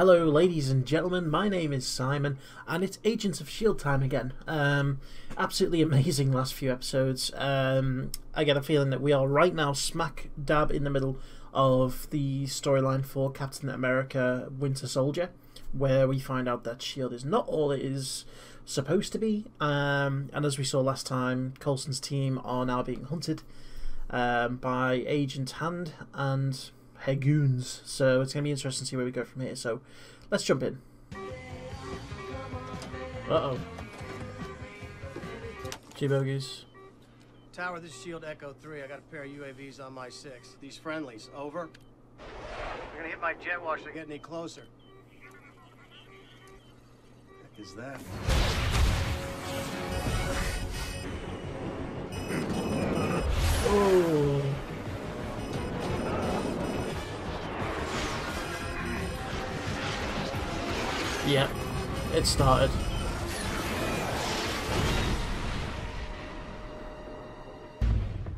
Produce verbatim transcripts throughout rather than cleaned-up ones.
Hello ladies and gentlemen, my name is Simon and it's Agents of S H I E L D time again. Um, absolutely amazing last few episodes. Um, I get a feeling that we are right now smack dab in the middle of the storyline for Captain America Winter Soldier, where we find out that S H I E L D is not all it is supposed to be, um, and as we saw last time, Coulson's team are now being hunted um, by Agent Hand and her goons, so it's going to be interesting to see where we go from here, so let's jump in. Uh-oh. Gee bogeys. Tower, this is S H I E L D Echo three. I got a pair of U A Vs on my six. These friendlies, over. They're going to hit my jet wash if they get any closer. What the heck is that? Oh. Yeah, it started.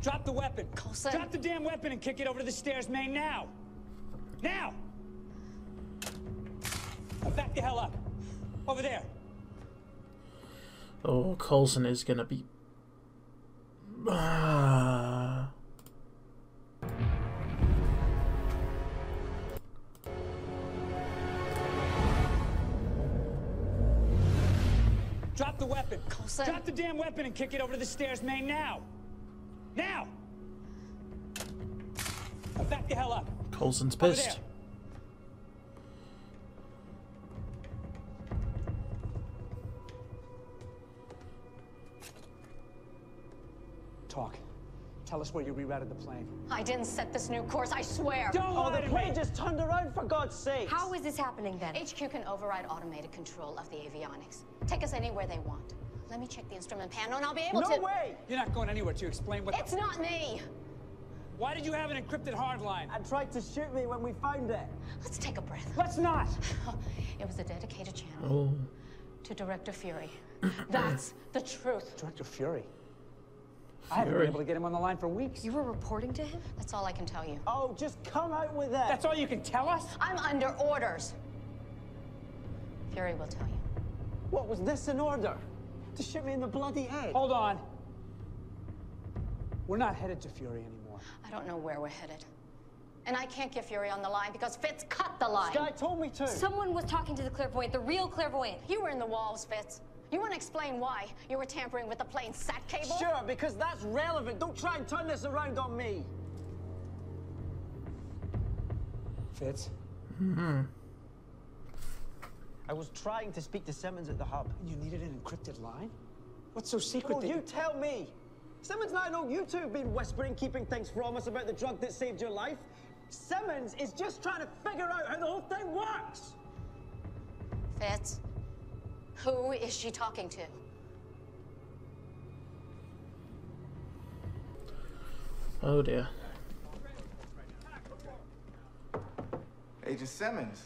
Drop the weapon. Coulson. Drop the damn weapon and kick it over to the stairs, main, now. Now! Now back the hell up. Over there. Oh, Coulson is gonna be... Ah. Drop the weapon. Coulson. Drop the damn weapon and kick it over to the stairs, main, now. Now! Now back the hell up. Coulson's pissed. Talk. Tell us where you rerouted the plane. I didn't set this new course, I swear. Don't lie to me. Oh, the plane just turned around, for God's sake. How is this happening then? H Q can override automated control of the avionics. Take us anywhere they want. Let me check the instrument panel and I'll be able no to- No way! You're not going anywhere to explain what- It's the... not me! Why did you have an encrypted hardline? And tried to shoot me when we found it. Let's take a breath. Let's not! It was a dedicated channel oh. to Director Fury. That's the truth. Director Fury? Fury. I haven't been able to get him on the line for weeks. You were reporting to him? That's all I can tell you. Oh, just come out with that. That's all you can tell us? I'm under orders. Fury will tell you. What, was this an order? To shoot me in the bloody head? Hold on. We're not headed to Fury anymore. I don't know where we're headed. And I can't get Fury on the line because Fitz cut the line. Skye told me to. Someone was talking to the clairvoyant, the real clairvoyant. You were in the walls, Fitz. You want to explain why you were tampering with the plane's sat cable? Sure, because that's relevant. Don't try and turn this around on me. Fitz? Mm-hmm. I was trying to speak to Simmons at the hub. You needed an encrypted line? What's so secret? Oh, you tell me. Simmons and I know you two have been whispering, keeping things from us about the drug that saved your life. Simmons is just trying to figure out how the whole thing works. Fitz. Who is she talking to? Oh dear. Agent Simmons.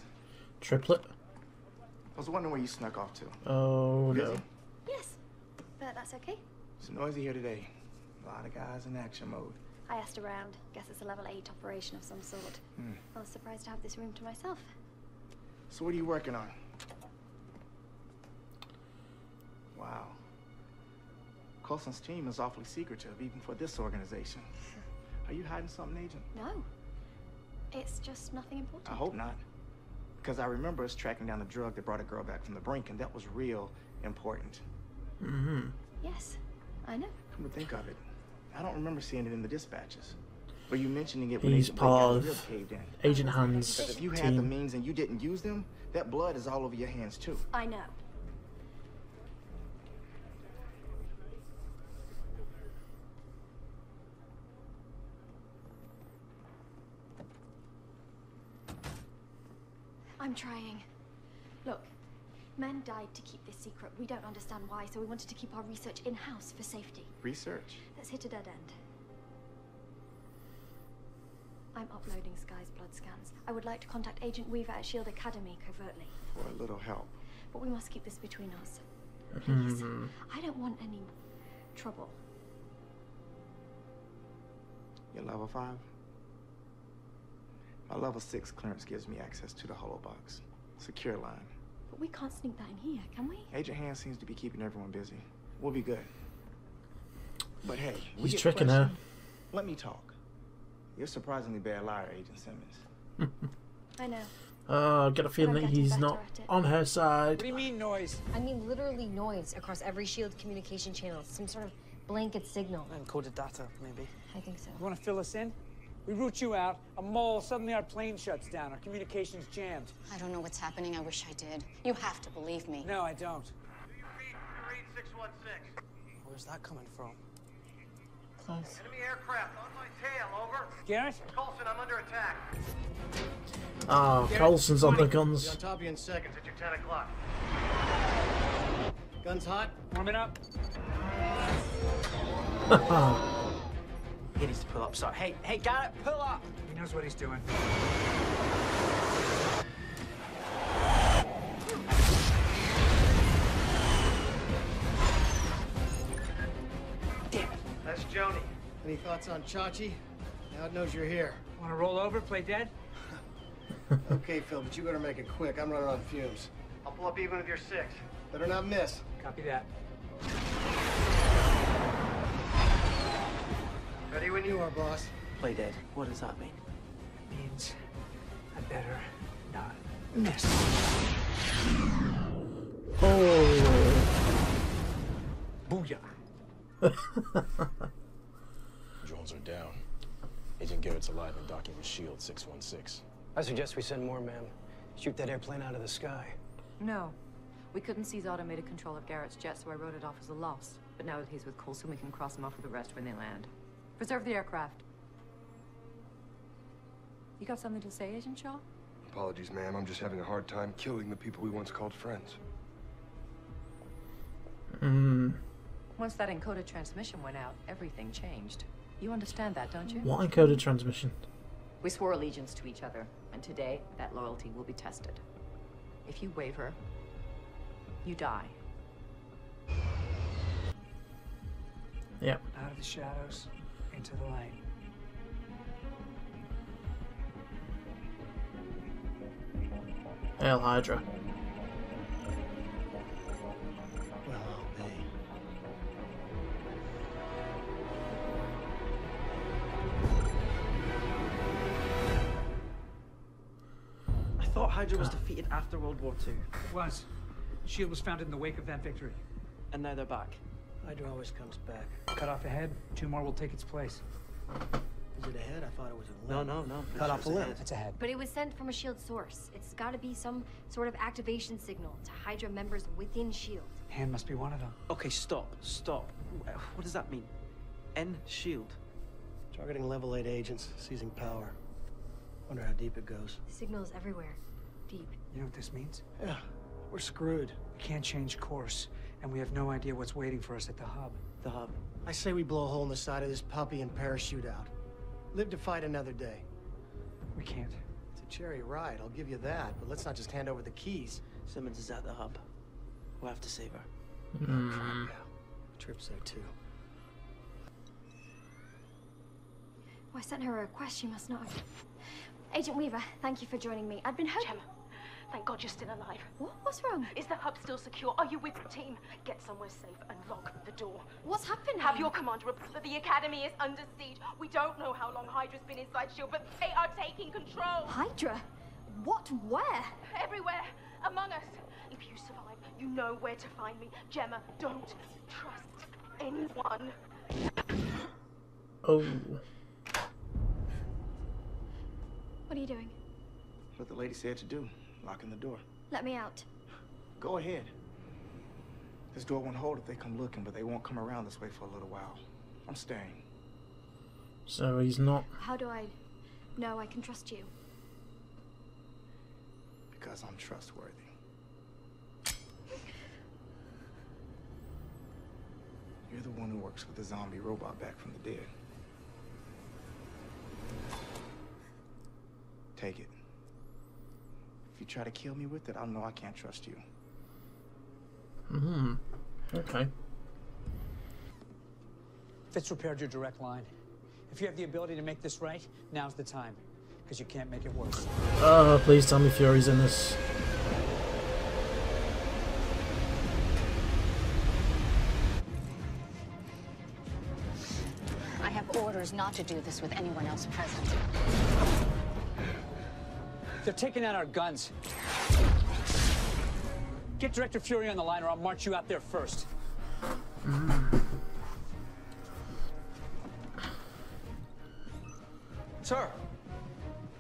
Triplet. I was wondering where you snuck off to. Oh no. Yes, but that's okay. It's noisy here today. A lot of guys in action mode. I asked around. Guess it's a level eight operation of some sort. Hmm. I was surprised to have this room to myself. So what are you working on? Wow. Coulson's team is awfully secretive, even for this organization. Are you hiding something, Agent? No. It's just nothing important. I hope not. Because I remember us tracking down the drug that brought a girl back from the brink, and that was real important. Mm-hmm. Yes, I know. Come to think of it, I don't remember seeing it in the dispatches. Were you mentioning it when He's Agent part Blake of caved in? Agent Hand's team. If you had the means and you didn't use them, that blood is all over your hands, too. I know. I'm trying. Look, men died to keep this secret. We don't understand why, so we wanted to keep our research in-house for safety. Research? That's hit a dead end. I'm uploading Skye's blood scans. I would like to contact Agent Weaver at S H I E L D Academy covertly. For a little help. But we must keep this between us. Please. I don't want any trouble. You're level five? My level six clearance gives me access to the holobox. Secure line. But we can't sneak that in here, can we? Agent Hand seems to be keeping everyone busy. We'll be good. But hey, he's tricking her. Let me talk. You're surprisingly bad liar, Agent Simmons. I know. Oh, I get a feeling that he's not on her side. What do you mean noise? I mean literally noise across every S H I E L D communication channel. Some sort of blanket signal. Encoded data, maybe. I think so. You want to fill us in? We root you out, a mole, suddenly our plane shuts down, our communications jammed. I don't know what's happening, I wish I did. You have to believe me. No, I don't. six one six. Where's that coming from? Close. Enemy aircraft on my tail, over. Garrett? Coulson, I'm under attack. Oh, Garrett, Coulson's on the guns. Be on top of you in seconds at your ten o'clock. Guns hot. Warming up. He needs to pull up, sorry. Hey, hey, Garrett, pull up! He knows what he's doing. Damn it. That's Joni. Any thoughts on Chachi? Now it knows you're here. Want to roll over, play dead? Okay, Phil, but you better make it quick. I'm running on fumes. I'll pull up even with your six. Better not miss. Copy that. Ready when you are, boss. Play dead. What does that mean? It means I better not miss. Oh. Booyah. Drones are down. Agent Garrett's alive and docking with S H I E L D six one six. I suggest we send more, ma'am. Shoot that airplane out of the sky. No. We couldn't seize automated control of Garrett's jet, so I wrote it off as a loss. But now that he's with Coulson, we can cross him off with the rest when they land. Preserve the aircraft. You got something to say, Agent Shaw? Apologies, ma'am. I'm just having a hard time killing the people we once called friends. Mm. Once that encoded transmission went out, everything changed. You understand that, don't you? What encoded transmission? We swore allegiance to each other, and today that loyalty will be tested. If you waver, you die. Yep. Out of the shadows. Into the light. Hail Hydra. Well, I'll be. I thought Hydra was defeated after World War Two. It was. S H I E L D was founded in the wake of that victory. And now they're back. Hydra always comes back. Cut off a head, two more will take its place. Is it a head? I thought it was a limb. No, no, no. Cut off a limb. It's a head. But it was sent from a S H I E L D source. It's got to be some sort of activation signal to Hydra members within S H I E L D. Hand must be one of them. Okay, stop, stop. What does that mean? N S H I E L D. Targeting level eight agents, seizing power. Wonder how deep it goes. The signal's everywhere. Deep. You know what this means? Yeah. We're screwed. We can't change course. And we have no idea what's waiting for us at the hub. The hub. I say we blow a hole in the side of this puppy and parachute out. Live to fight another day. We can't. It's a cherry ride, I'll give you that. But let's not just hand over the keys. Simmons is at the hub. We'll have to save her. Mm. Oh, crap, yeah. Trip's there, too. Well, I sent her a request she must not have. Agent Weaver, thank you for joining me. I'd been hoping... Gemma. Thank God you're still alive. What? What's wrong? Is the hub still secure? Are you with the team? Get somewhere safe and lock the door. What's happened? Have your commander report that the academy is under siege. We don't know how long Hydra's been inside S H I E L D, but they are taking control. Hydra? What? Where? Everywhere. Among us. If you survive, you know where to find me. Gemma, don't trust anyone. Oh. What are you doing? What the lady said to do. Locking the door. Let me out. Go ahead. This door won't hold if they come looking, but they won't come around this way for a little while. I'm staying. So he's not... How do I know I can trust you? Because I'm trustworthy. You're the one who works with the zombie robot back from the dead. Take it. If you try to kill me with it, I'll know I can't trust you. Mm-hmm. Okay. Fitz repaired your direct line. If you have the ability to make this right, now's the time. Because you can't make it worse. Oh, please tell me Fury's in this. have orders not to do this with anyone else present. They're taking out our guns. Get Director Fury on the line, or I'll march you out there first. Mm. Sir,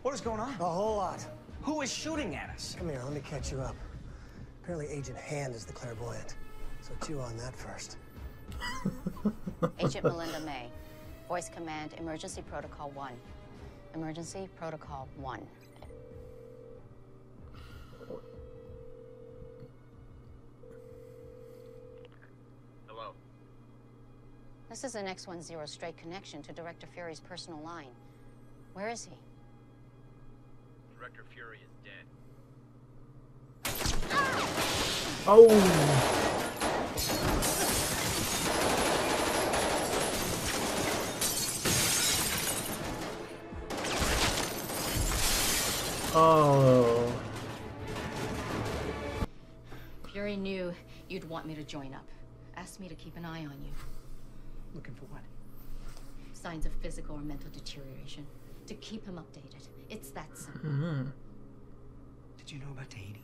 what is going on? A whole lot. Who is shooting at us? Come here, let me catch you up. Apparently Agent Hand is the clairvoyant, so chew on that first. Agent Melinda May, voice command, emergency protocol one. Emergency protocol one. Hello. This is an X ten straight connection to Director Fury's personal line. Where is he? Director Fury is dead. Oh! Oh. Fury knew you'd want me to join up. Asked me to keep an eye on you. Looking for what? Signs of physical or mental deterioration. To keep him updated. It's that simple. Mm-hmm. Did you know about Tahiti?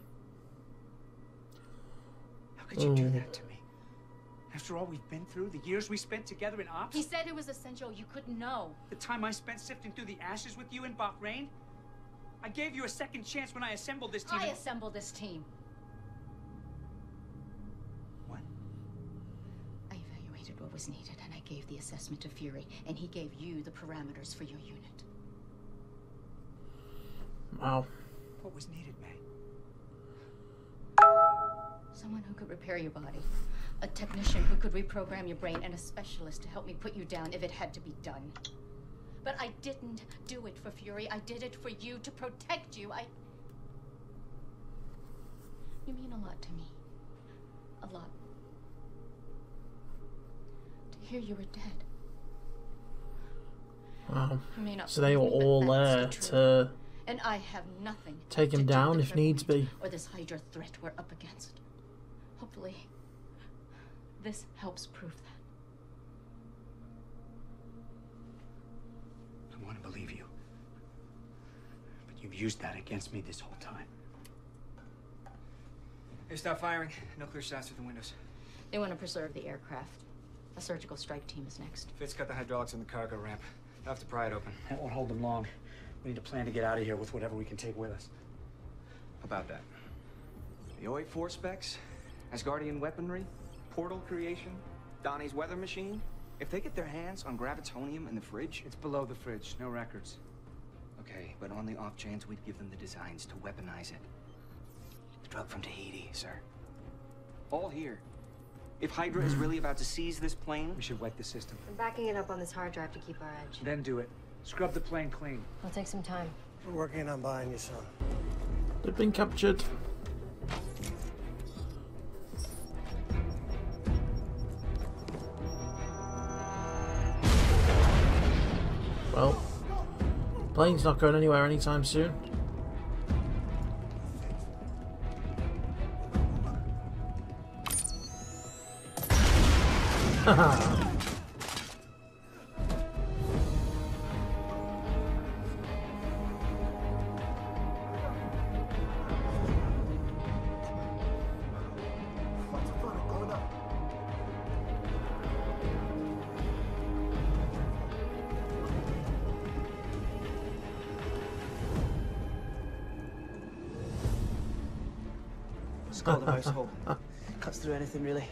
How could you oh. do that to me? After all we've been through, the years we spent together in ops? He said it was essential. You couldn't know. The time I spent sifting through the ashes with you in Bahrain? I gave you a second chance when I assembled this team. I assembled this team. What? I evaluated what was needed, and I gave the assessment to Fury, and he gave you the parameters for your unit. Wow. What was needed, May? Someone who could repair your body. A technician who could reprogram your brain, and a specialist to help me put you down if it had to be done. But I didn't do it for Fury. I did it for you, to protect you. I... You mean a lot to me. A lot. To hear you were dead. Wow. So they were all there to... And I have nothing. Take him down if needs be. Or this Hydra threat we're up against. Hopefully, this helps prove that. I want to believe you, but you've used that against me this whole time. Hey, stop firing. No clear shots through the windows. They want to preserve the aircraft. A surgical strike team is next. Fitz got the hydraulics in the cargo ramp. They'll have to pry it open. That won't hold them long. We need a plan to get out of here with whatever we can take with us. About that. The O eight four specs, Asgardian weaponry, portal creation, Donnie's weather machine. If they get their hands on gravitonium in the fridge... It's below the fridge. No records. Okay, but on the off chance, we'd give them the designs to weaponize it. The drug from Tahiti, sir. All here. If Hydra is really about to seize this plane... We should wipe the system. We're backing it up on this hard drive to keep our edge. Then do it. Scrub the plane clean. I'll take some time. We're working on buying you some. They've been captured. Well, plane's not going anywhere anytime soon. Haha. Cuts through anything, really.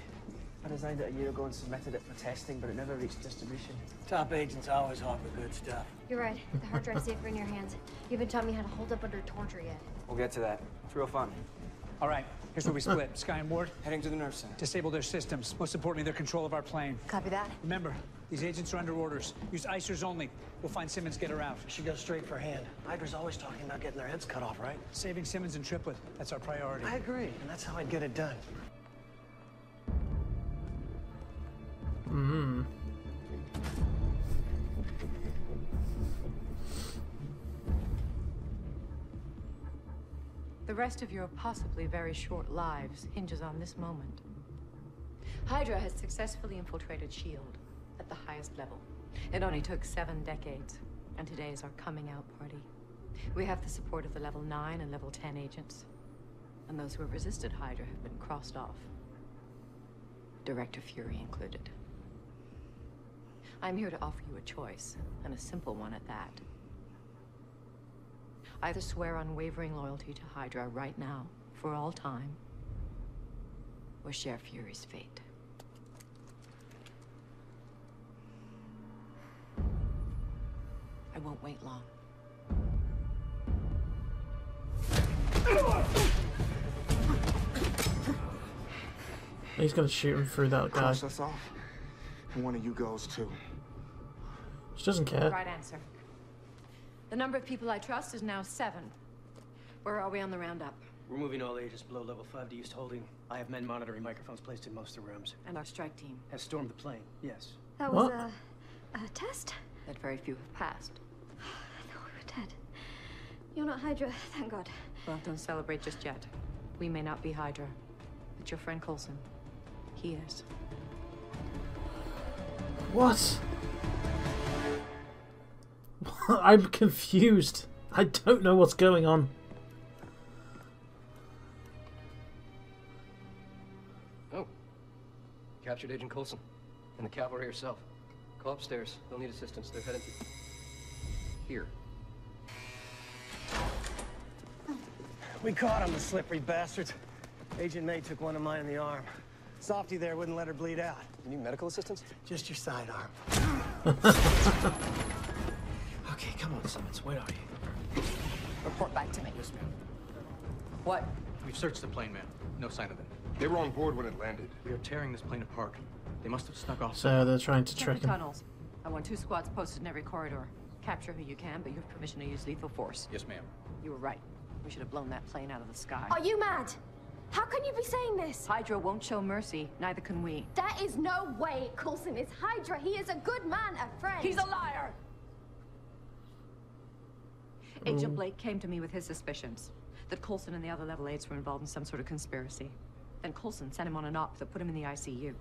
I designed it a year ago and submitted it for testing, but it never reached distribution. Top agents always hawk the good stuff. You're right. The hard drive's safer in your hands. You haven't taught me how to hold up under torture yet. We'll get to that. It's real fun. All right. Here's where we split. Skye and Ward. Heading to the nerve center. Disable their systems. Most importantly, their control of our plane. Copy that. Remember, these agents are under orders. Use icers only. We'll find Simmons, get her out. She goes straight for Hand. Hydra's always talking about getting their heads cut off, right? Saving Simmons and Triplet. That's our priority. I agree, and that's how I'd get it done. Mm-hmm. The rest of your possibly very short lives hinges on this moment. Hydra has successfully infiltrated S H I E L D at the highest level. It only took seven decades, and today is our coming out party. We have the support of the level nine and level ten agents. And those who have resisted Hydra have been crossed off. Director Fury included. I'm here to offer you a choice, and a simple one at that. Either swear unwavering loyalty to Hydra right now, for all time, or share Fury's fate. I won't wait long. He's gonna shoot him through that guy. Cross us off. One of you goes too. She doesn't care. Right answer. The number of people I trust is now seven. Where are we on the roundup? We're moving all agents below level five to East Holding. I have men monitoring microphones placed in most of the rooms. And our strike team has stormed the plane. Yes. That was a, a test. That very few have passed. I thought we were dead. You're not Hydra, thank God. Well, don't celebrate just yet. We may not be Hydra, but your friend Coulson, he is. What? I'm confused. I don't know what's going on. Oh. Captured Agent Coulson and the cavalry herself. Call upstairs. They'll need assistance. They're headed to... here. We caught him, the slippery bastards. Agent May took one of mine in the arm. Softy there wouldn't let her bleed out. You need medical assistance? Just your sidearm. Okay, come on, Simmons. Where are you? Report back to me. Yes, ma'am. What? We've searched the plane, ma'am. No sign of them. They were on board when it landed. We are tearing this plane apart. They must have snuck off. So they're trying to trick him. I want two squads posted in every corridor. Capture who you can, but you have permission to use lethal force. Yes, ma'am. You were right. We should have blown that plane out of the sky. Are you mad? How can you be saying this? Hydra won't show mercy, neither can we. There is no way Coulson is Hydra. He is a good man, a friend. He's a liar! Mm. Agent Blake came to me with his suspicions. That Coulson and the other level eights were involved in some sort of conspiracy. Then Coulson sent him on an op that put him in the I C U.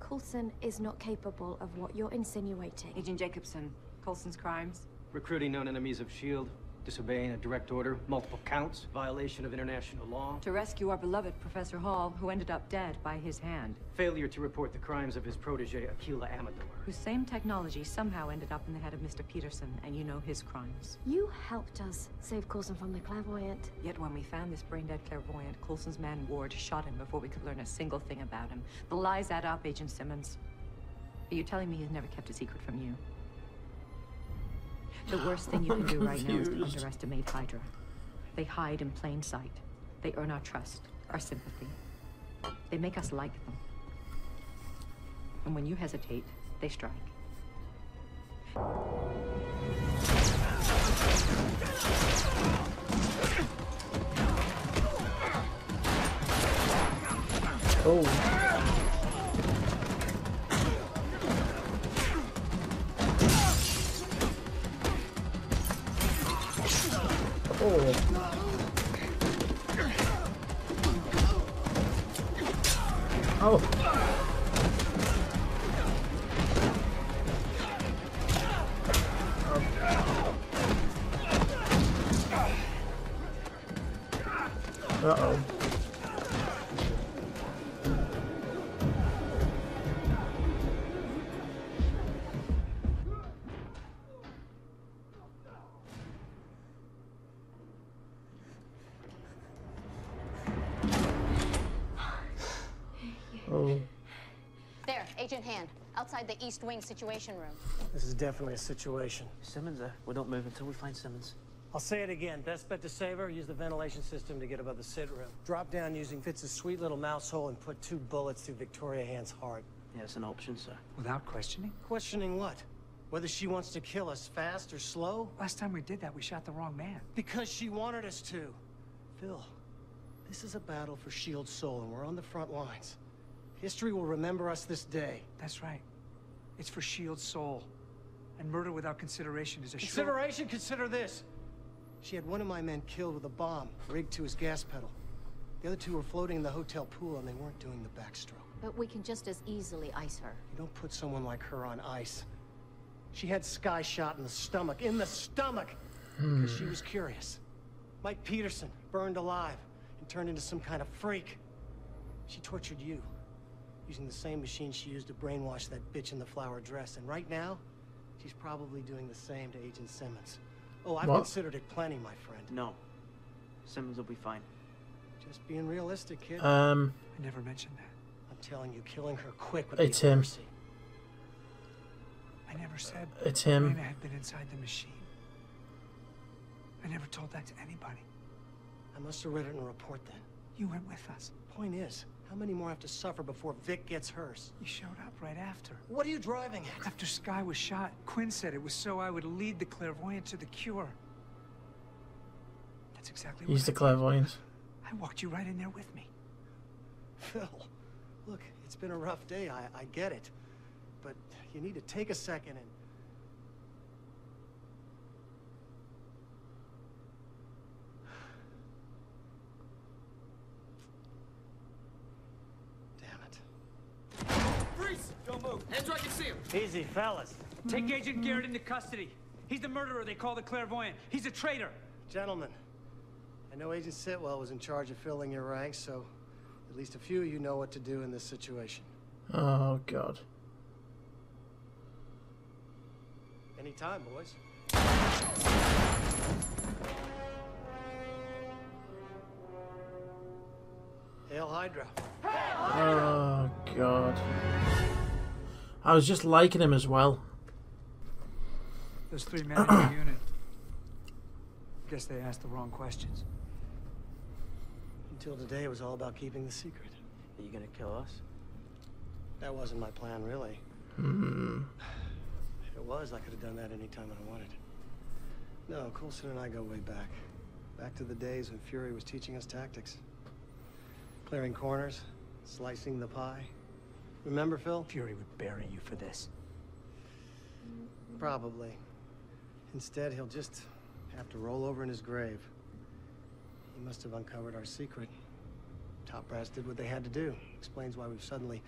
Coulson is not capable of what you're insinuating. Agent Jacobson, Coulson's crimes? Recruiting known enemies of S H I E L D, disobeying a direct order, multiple counts, violation of international law. To rescue our beloved Professor Hall, who ended up dead by his hand. Failure to report the crimes of his protege, Akela Amador. Whose same technology somehow ended up in the head of Mister Peterson, and you know his crimes. You helped us save Coulson from the clairvoyant. Yet when we found this brain-dead clairvoyant, Coulson's man Ward shot him before we could learn a single thing about him. The lies add up, Agent Simmons. Are you telling me he's never kept a secret from you? The worst thing you can do right now is to underestimate Hydra. They hide in plain sight. They earn our trust, our sympathy. They make us like them. And when you hesitate, they strike. Oh. Oh. Uh-oh. Agent Hand, outside the East Wing Situation Room. This is definitely a situation. Simmons, uh, we don't move until we find Simmons. I'll say it again. Best bet to save her, use the ventilation system to get above the sit room. Drop down using Fitz's sweet little mouse hole and put two bullets through Victoria Hand's heart. Yeah, it's an option, sir. Without questioning? Questioning what? Whether she wants to kill us fast or slow? Last time we did that, we shot the wrong man. Because she wanted us to. Phil, this is a battle for S H I E L D soul, and we're on the front lines. History will remember us this day. That's right. It's for S H I E L D's soul. And murder without consideration is a consideration? Consider this. She had one of my men killed with a bomb rigged to his gas pedal. The other two were floating in the hotel pool and they weren't doing the backstroke. But we can just as easily ice her. You don't put someone like her on ice. She had Skye shot in the stomach, in the stomach, because hmm. she was curious. Mike Peterson burned alive and turned into some kind of freak. She tortured you, using the same machine she used to brainwash that bitch in the flower dress. And right now, she's probably doing the same to Agent Simmons. Oh, I've what? considered it plenty, my friend. No. Simmons will be fine. Just being realistic, kid. Um. I never mentioned that. I'm telling you, killing her quick would it's be him. Mercy. I never said it's him. Elena had been inside the machine. I never told that to anybody. I must have read it in a report then. You went with us. Point is, how many more have to suffer before Vic gets hers? You showed up right after. What are you driving at? After Skye was shot, Quinn said it was so I would lead the clairvoyant to the cure. That's exactly what He's the clairvoyant. I walked you right in there with me. Phil, look, it's been a rough day. I, I get it. But you need to take a second and... Damn it. Freeze! Don't move. Hands where I can see him. Easy, fellas. Take Agent Garrett into custody. He's the murderer they call the clairvoyant. He's a traitor. Gentlemen, I know Agent Sitwell was in charge of filling your ranks, so at least a few of you know what to do in this situation. Oh, God. Any time, boys. Hail Hydra. Oh, God. I was just liking him as well. There's three men in the unit. Guess they asked the wrong questions. Until today, it was all about keeping the secret. Are you gonna kill us? That wasn't my plan, really. Hmm. If it was, I could have done that any time I wanted. No, Coulson and I go way back. Back to the days when Fury was teaching us tactics. Clearing corners, slicing the pie. Remember, Phil? Fury would bury you for this. Probably. Instead, he'll just have to roll over in his grave. He must have uncovered our secret. Top brass did what they had to do. Explains why we've suddenly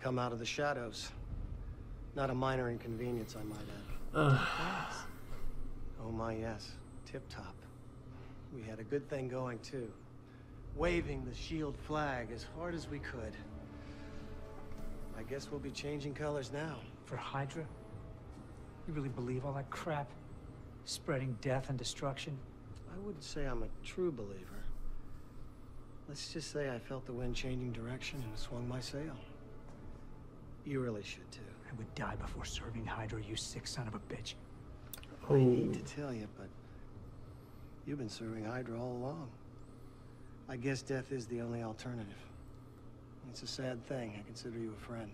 come out of the shadows. Not a minor inconvenience, I might add. Uh. Oh my, yes. Tip-top. We had a good thing going, too. Waving the shield flag as hard as we could. I guess we'll be changing colors now. For Hydra? You really believe all that crap? Spreading death and destruction? I wouldn't say I'm a true believer. Let's just say I felt the wind changing direction and swung my sail. You really should, too. I would die before serving Hydra, you sick son of a bitch. Oh. I need to tell you, but you've been serving Hydra all along. I guess death is the only alternative. It's a sad thing. I consider you a friend.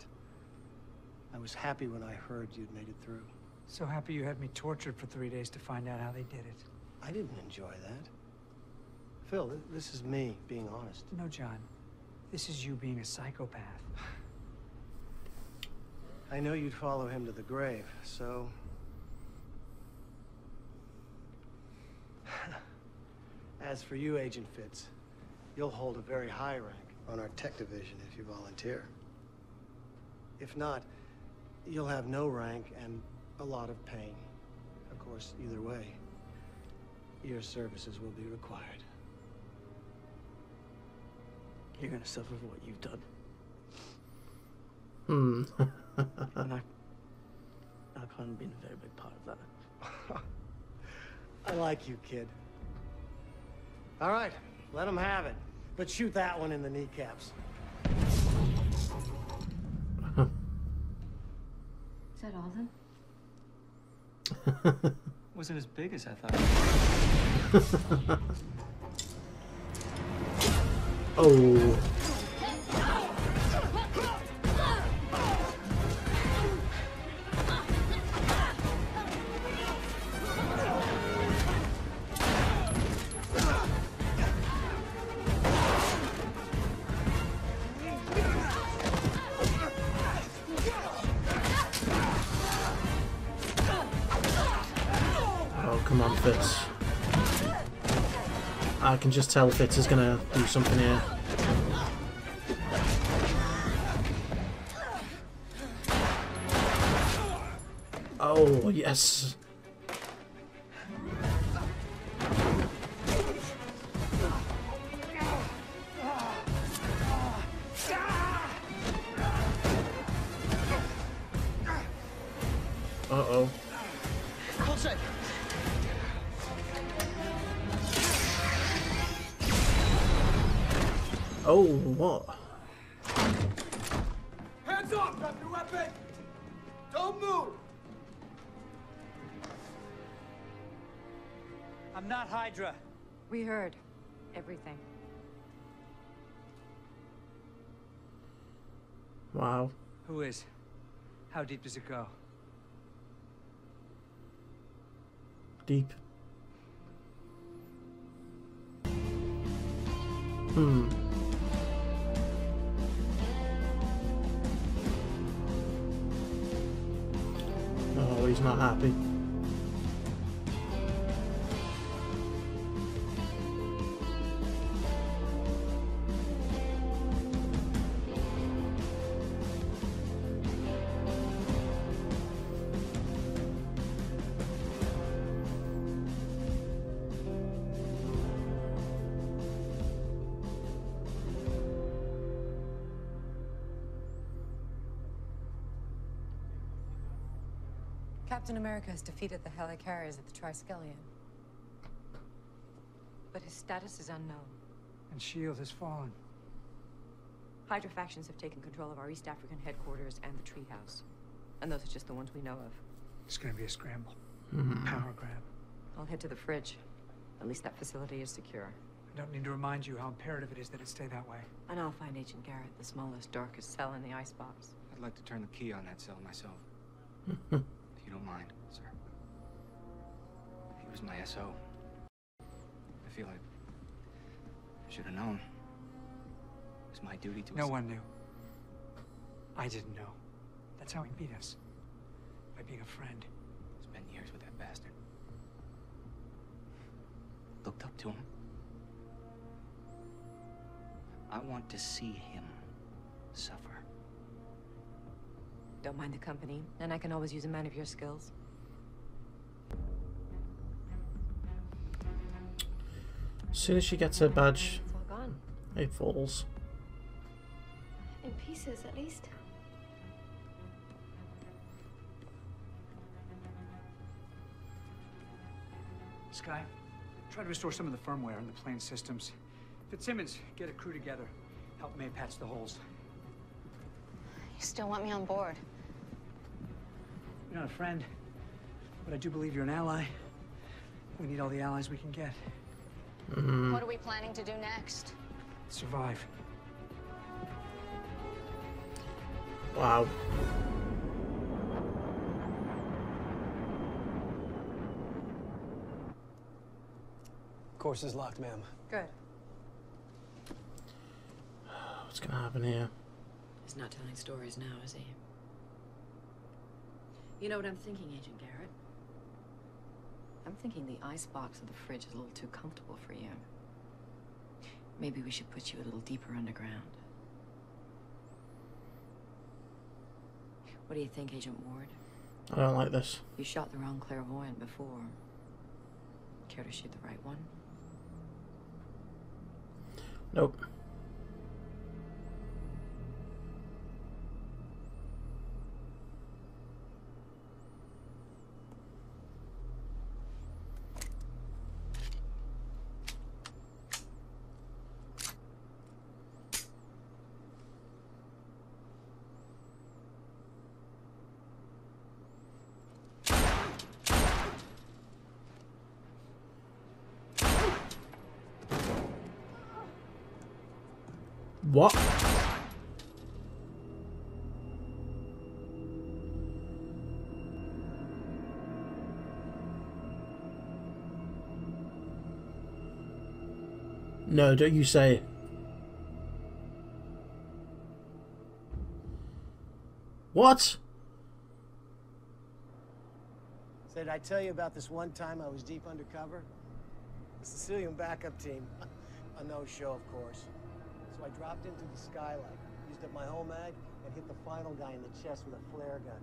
I was happy when I heard you'd made it through. So happy you had me tortured for three days to find out how they did it. I didn't enjoy that. Phil, th this is me being honest. No, John. This is you being a psychopath. I know you'd follow him to the grave, so... As for you, Agent Fitz, you'll hold a very high rank on our tech division if you volunteer. If not, you'll have no rank and a lot of pain. Of course, either way, your services will be required. You're gonna suffer for what you've done. Hmm. And I, I can't be a very big part of that. I like you, kid. All right, let them have it. But shoot that one in the kneecaps. Is that all of them? Wasn't as big as I thought. Oh. I can just tell Fitz is gonna do something here. Oh, Oh, yes. Uh-oh. Coulson. Oh, what? Hands off, Doctor Weapon! Don't move! I'm not Hydra. We heard everything. Wow. Who is? How deep does it go? Deep. Hmm. Oh, he's not happy. Captain America has defeated the helicarriers at the Triskelion. But his status is unknown. And S H I E L D has fallen. Hydra factions have taken control of our East African headquarters and the treehouse. And those are just the ones we know of. It's gonna be a scramble. Mm-hmm. Power grab. I'll head to the fridge. At least that facility is secure. I don't need to remind you how imperative it is that it stay that way. And I'll find Agent Garrett, the smallest, darkest cell in the icebox. I'd like to turn the key on that cell myself. You don't mind, sir. He was my S O. I feel like I should have known. It was my duty to... No one knew. I didn't know. That's how he beat us. By being a friend. It's been years with that bastard. Looked up to him. I want to see him suffer. Don't mind the company, and I can always use a man of your skills. As soon as she gets her badge, it's all gone. It falls. In pieces, at least. Skye, try to restore some of the firmware in the plane systems. Fitzsimmons, get a crew together. Help May patch the holes. You still want me on board? You're not a friend, but I do believe you're an ally. We need all the allies we can get. Mm-hmm. What are we planning to do next? Survive. Wow. Course is locked, ma'am. Good. What's gonna happen here? He's not telling stories now, is he? You know what I'm thinking, Agent Garrett? I'm thinking the icebox of the fridge is a little too comfortable for you. Maybe we should put you a little deeper underground. What do you think, Agent Ward? I don't like this. You shot the wrong clairvoyant before. Care to shoot the right one? Nope. What? No, don't you say it. What? So did I tell you about this one time I was deep undercover? The Sicilian backup team. A no-show, of course. So I dropped into the skylight, used up my whole mag, and hit the final guy in the chest with a flare gun.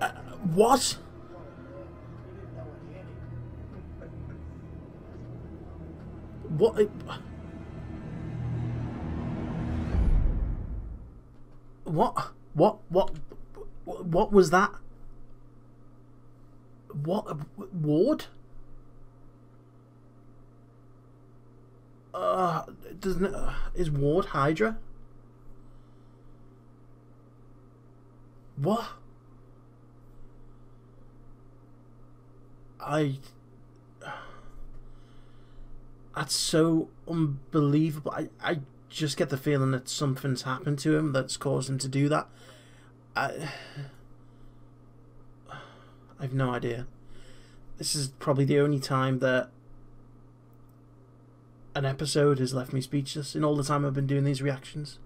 Uh, what? What? What? What? What? What was that? What? Ward? Uh, doesn't it, uh, is Ward Hydra? What? I. That's so unbelievable. I, I just get the feeling that something's happened to him that's caused him to do that. I, I've no idea. This is probably the only time that an episode has left me speechless in all the time I've been doing these reactions.